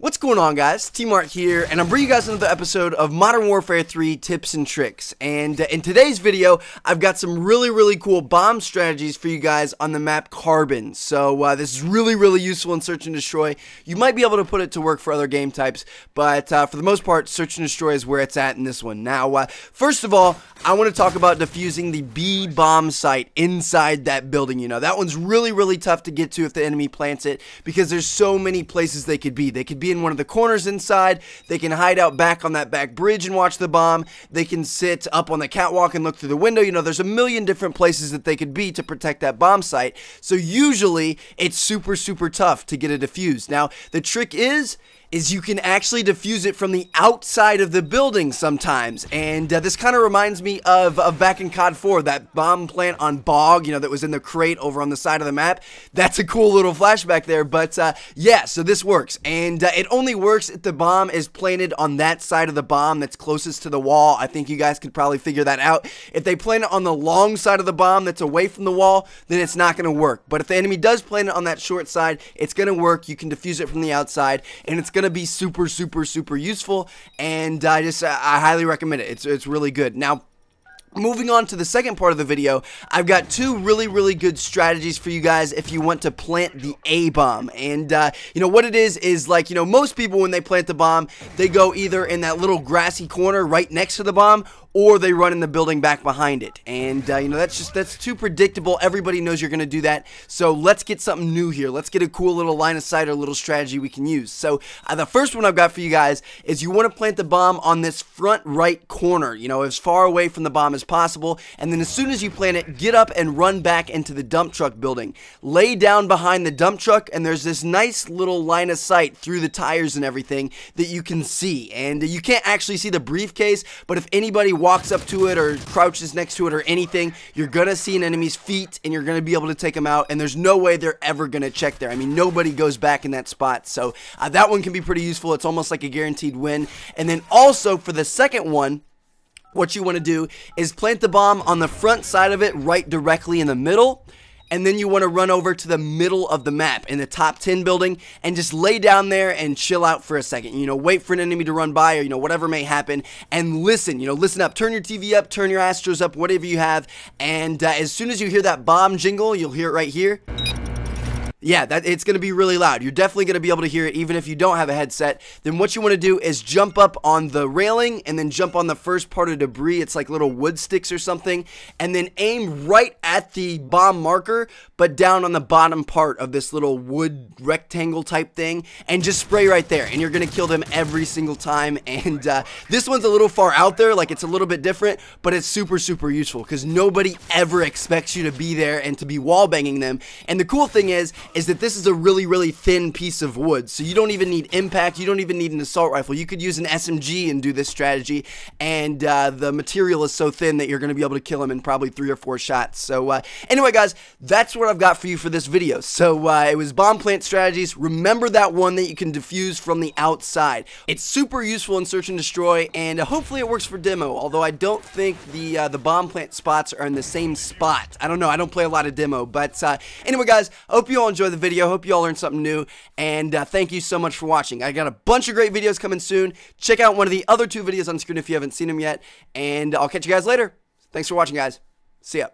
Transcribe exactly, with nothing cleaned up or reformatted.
What's going on, guys? T-Mart here, and I'm bringing you guys another episode of Modern Warfare three Tips and Tricks. And uh, in today's video, I've got some really, really cool bomb strategies for you guys on the map Carbon. So uh, this is really, really useful in Search and Destroy. You might be able to put it to work for other game types, but uh, for the most part, Search and Destroy is where it's at in this one. Now, uh, first of all, I want to talk about defusing the B bomb site inside that building. You know, that one's really, really tough to get to if the enemy plants it, because there's so many places they could be. They could be in one of the corners inside, they can hide out back on that back bridge and watch the bomb, they can sit up on the catwalk and look through the window. You know, there's a million different places that they could be to protect that bomb site, so usually it's super super tough to get it defused. Now the trick is is you can actually defuse it from the outside of the building sometimes, and uh, this kind of reminds me of, of back in C O D four, that bomb plant on Bog, you know, that was in the crate over on the side of the map. That's a cool little flashback there, but uh, yeah, so this works, and uh, it only works if the bomb is planted on that side of the bomb that's closest to the wall. I think you guys could probably figure that out. If they plant it on the long side of the bomb that's away from the wall, then it's not going to work, but if the enemy does plant it on that short side, it's going to work. You can defuse it from the outside, and it's going to to be super super super useful, and I just I highly recommend it. It's, it's really good. Now, moving on to the second part of the video, I've got two really, really good strategies for you guys if you want to plant the A-bomb. And, uh, you know, what it is is, like, you know, most people when they plant the bomb, they go either in that little grassy corner right next to the bomb, or they run in the building back behind it. And, uh, you know, that's just, that's too predictable. Everybody knows you're going to do that. So let's get something new here. Let's get a cool little line of sight or little strategy we can use. So uh, the first one I've got for you guys is you want to plant the bomb on this front right corner, you know, as far away from the bomb as possible, and then as soon as you plant it, get up and run back into the dump truck building. Lay down behind the dump truck, and there's this nice little line of sight through the tires and everything that you can see. And you can't actually see the briefcase, but if anybody walks up to it or crouches next to it or anything, you're gonna see an enemy's feet and you're gonna be able to take them out, and there's no way they're ever gonna check there. I mean, nobody goes back in that spot, so uh, that one can be pretty useful. It's almost like a guaranteed win. And then also for the second one, what you want to do is plant the bomb on the front side of it, right directly in the middle, and then you want to run over to the middle of the map in the top ten building and just lay down there and chill out for a second. You know, wait for an enemy to run by, or, you know, whatever may happen, and listen. You know, listen up. Turn your T V up, turn your Astros up, whatever you have, and uh, as soon as you hear that bomb jingle, you'll hear it right here. Yeah, that, it's going to be really loud. You're definitely going to be able to hear it even if you don't have a headset. Then what you want to do is jump up on the railing and then jump on the first part of debris. It's like little wood sticks or something. And then aim right at the bomb marker, but down on the bottom part of this little wood rectangle type thing. And just spray right there. And you're going to kill them every single time. And uh, this one's a little far out there. Like, it's a little bit different, but it's super, super useful because nobody ever expects you to be there and to be wallbanging them. And the cool thing is, is that this is a really, really thin piece of wood, so you don't even need impact, you don't even need an assault rifle. You could use an S M G and do this strategy, and uh, the material is so thin that you're going to be able to kill him in probably three or four shots. So uh, anyway, guys, that's what I've got for you for this video. So uh, it was bomb plant strategies. Remember that one that you can defuse from the outside. It's super useful in Search and Destroy, and uh, hopefully it works for demo, although I don't think the, uh, the bomb plant spots are in the same spot. I don't know, I don't play a lot of demo, but uh, anyway, guys, I hope you all enjoyed Enjoy the video. Hope you all learned something new, and uh, thank you so much for watching. I got a bunch of great videos coming soon. Check out one of the other two videos on the screen if you haven't seen them yet, and I'll catch you guys later. Thanks for watching, guys. See ya.